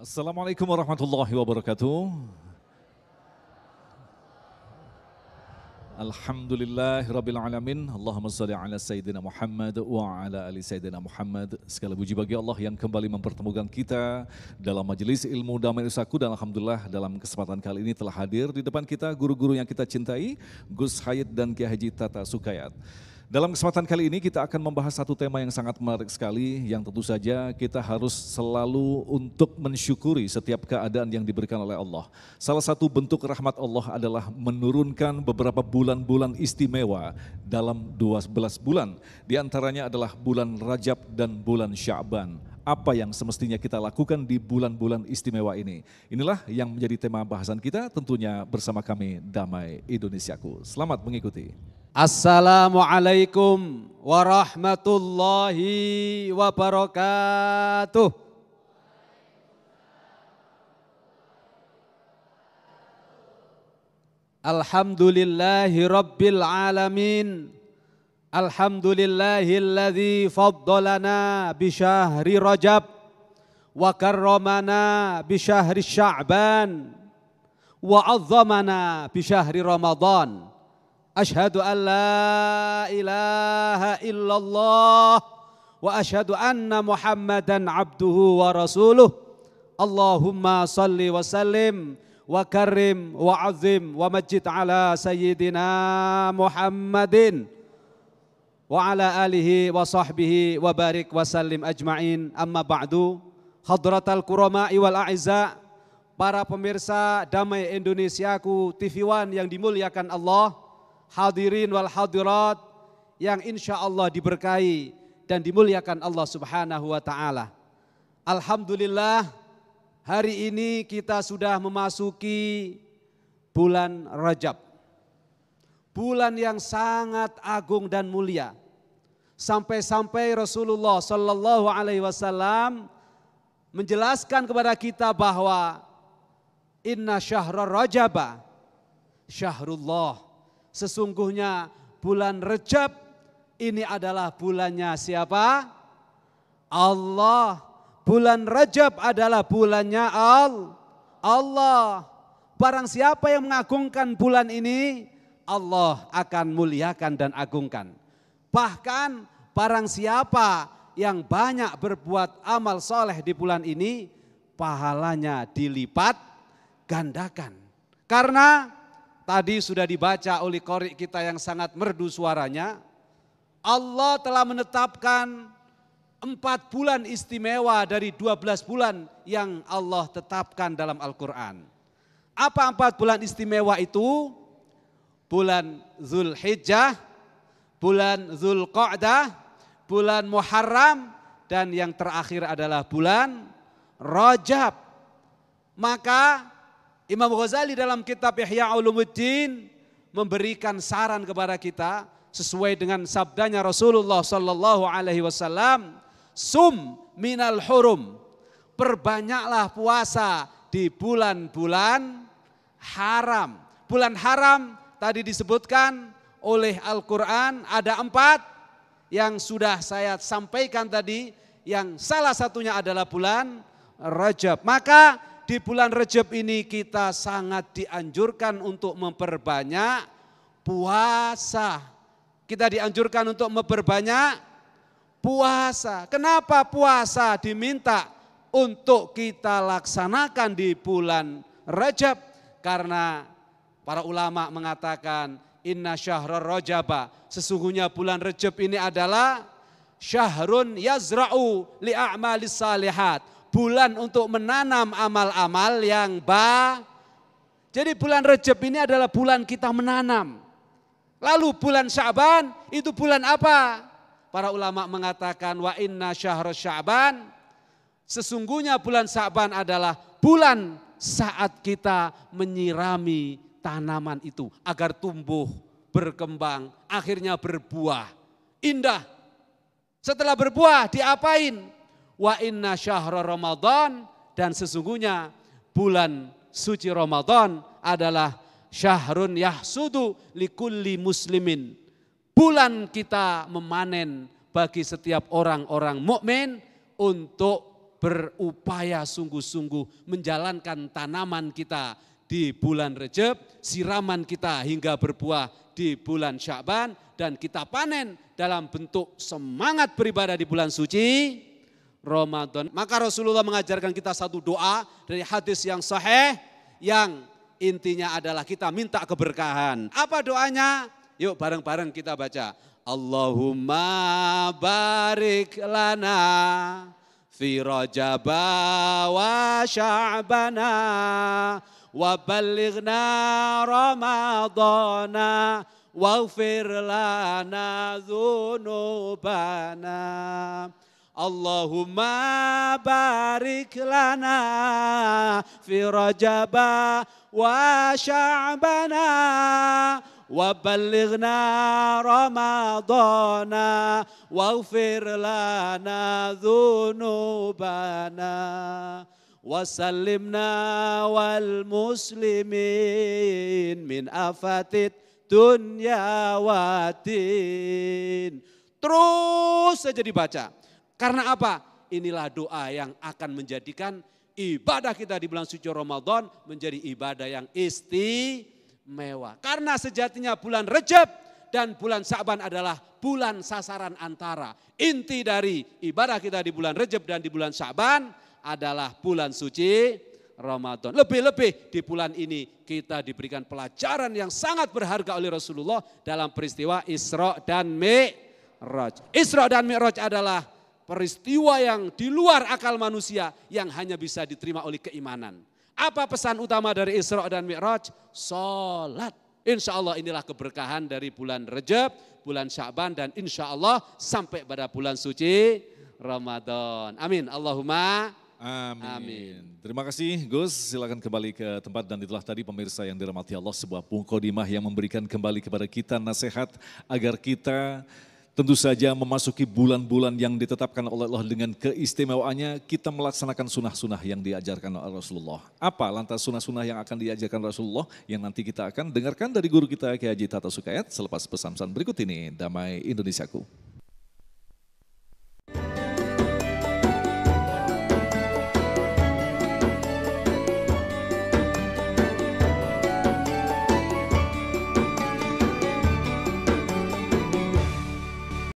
Assalamualaikum warahmatullahi wabarakatuh. Alhamdulillahirrabbilalamin. Allahumma salli ala Sayyidina Muhammad wa ala ali Sayyidina Muhammad. Segala puji bagi Allah yang kembali mempertemukan kita dalam majelis ilmu Damai Indonesiaku. Dan Alhamdulillah dalam kesempatan kali ini telah hadir di depan kita guru-guru yang kita cintai, Gus Hayyid dan Kiai Haji Tata Sukayat. Dalam kesempatan kali ini kita akan membahas satu tema yang sangat menarik sekali, yang tentu saja kita harus selalu untuk mensyukuri setiap keadaan yang diberikan oleh Allah. Salah satu bentuk rahmat Allah adalah menurunkan beberapa bulan-bulan istimewa dalam 12 bulan. Di antaranya adalah bulan Rajab dan bulan Sya'ban. Apa yang semestinya kita lakukan di bulan-bulan istimewa ini? Inilah yang menjadi tema bahasan kita, tentunya bersama kami Damai Indonesiaku. Selamat mengikuti. Assalamualaikum warahmatullahi wabarakatuh. Alhamdulillahirabbil alamin. Alhamdulillahilladzi faddalana bi syahri Rajab wa karramana bi syahri Sya'ban wa 'azzamana bi syahri Ramadhan. Asyhadu an la ilaha illallah wa asyhadu anna Muhammadan abduhu wa rasuluh. Allahumma salli wa sallim wa karim wa azim wa majid ala sayyidina Muhammadin wa ala alihi wa sahbihi wa barik wa sallim ajma'in. Amma ba'du, hadratal kurama'i wal a'izza, para pemirsa Damai Indonesiaku TV One yang dimuliakan Allah, hadirin wal hadirat yang insya Allah diberkahi dan dimuliakan Allah subhanahu wa ta'ala. Alhamdulillah, hari ini kita sudah memasuki bulan Rajab, bulan yang sangat agung dan mulia. Sampai-sampai Rasulullah Shallallahu Alaihi Wasallam menjelaskan kepada kita bahwa Inna syahra Rajaba syahrullah, sesungguhnya bulan Rajab ini adalah bulannya siapa? Allah. Bulan Rajab adalah bulannya Allah. Barang siapa yang mengagungkan bulan ini, Allah akan muliakan dan agungkan. Bahkan barang siapa yang banyak berbuat amal soleh di bulan ini, pahalanya dilipat gandakan. Karena tadi sudah dibaca oleh qori kita yang sangat merdu suaranya, Allah telah menetapkan 4 bulan istimewa dari 12 bulan yang Allah tetapkan dalam Al-Quran. Apa 4 bulan istimewa itu? Bulan Zulhijjah, bulan Zulqa'dah, bulan Muharram, dan yang terakhir adalah bulan Rajab. Maka Imam Ghazali dalam kitab Ihya Ulumuddin memberikan saran kepada kita sesuai dengan sabdanya Rasulullah Sallallahu Alaihi Wasallam, sum minal hurum, perbanyaklah puasa di bulan-bulan haram. Bulan haram tadi disebutkan oleh Al-Quran ada 4 yang sudah saya sampaikan tadi, yang salah satunya adalah bulan Rajab. Maka di bulan Rajab ini kita sangat dianjurkan untuk memperbanyak puasa. Kita dianjurkan untuk memperbanyak puasa. Kenapa puasa diminta untuk kita laksanakan di bulan Rajab? Karena para ulama mengatakan inna syahra Rajaba, sesungguhnya bulan Rajab ini adalah syahrun yazra'u li a'malis salihat, bulan untuk menanam amal-amal yang baik. Jadi bulan Rajab ini adalah bulan kita menanam. Lalu bulan Sya'ban itu bulan apa? Para ulama mengatakan wa inna syahra Sya'ban, sesungguhnya bulan Sya'ban adalah bulan saat kita menyirami tanaman itu agar tumbuh, berkembang, akhirnya berbuah indah. Setelah berbuah diapain? Wa inna syahra Ramadhan, dan sesungguhnya bulan suci Ramadhan adalah syahrun yahsudu likulli muslimin, bulan kita memanen bagi setiap orang-orang mukmin untuk berupaya sungguh-sungguh menjalankan tanaman kita di bulan Rajab, siraman kita hingga berbuah di bulan Sya'ban, dan kita panen dalam bentuk semangat beribadah di bulan suci Ramadan. Maka Rasulullah mengajarkan kita satu doa dari hadis yang sahih, yang intinya adalah kita minta keberkahan. Apa doanya? Yuk bareng-bareng kita baca. Allahumma barik lana fi Rajaba wa Sya'bana وبلغنا رمضانا واغفر لنا ذنوبنا اللهم بارك لنا في رجب وشعبنا وبلغنا رمضانا واغفر لنا ذنوبنا Wasallimna wal muslimin min afatid dunya watin. Terus saja dibaca. Karena apa? Inilah doa yang akan menjadikan ibadah kita di bulan suci Ramadan menjadi ibadah yang istimewa. Karena sejatinya bulan Rajab dan bulan Sya'ban adalah bulan sasaran antara. Inti dari ibadah kita di bulan Rajab dan di bulan Sya'ban adalah bulan suci Ramadan. Lebih-lebih di bulan ini kita diberikan pelajaran yang sangat berharga oleh Rasulullah dalam peristiwa Isra dan Mi'raj. Isra dan Mi'raj adalah peristiwa yang di luar akal manusia yang hanya bisa diterima oleh keimanan. Apa pesan utama dari Isra dan Mi'raj? Salat. Insya Allah inilah keberkahan dari bulan Rajab, bulan Sya'ban, dan insya Allah sampai pada bulan suci Ramadan. Amin. Allahumma amin. Amin. Terima kasih Gus, silakan kembali ke tempat. Dan itulah tadi pemirsa yang dirahmati Allah, sebuah mukadimah yang memberikan kembali kepada kita nasihat agar kita tentu saja memasuki bulan-bulan yang ditetapkan oleh Allah dengan keistimewaannya, kita melaksanakan sunnah-sunnah yang diajarkan oleh Rasulullah. Apa lantas sunnah-sunnah yang akan diajarkan Rasulullah yang nanti kita akan dengarkan dari guru kita Kiai Haji Tata Sukayat selepas pesan-pesan berikut ini. Damai Indonesiaku.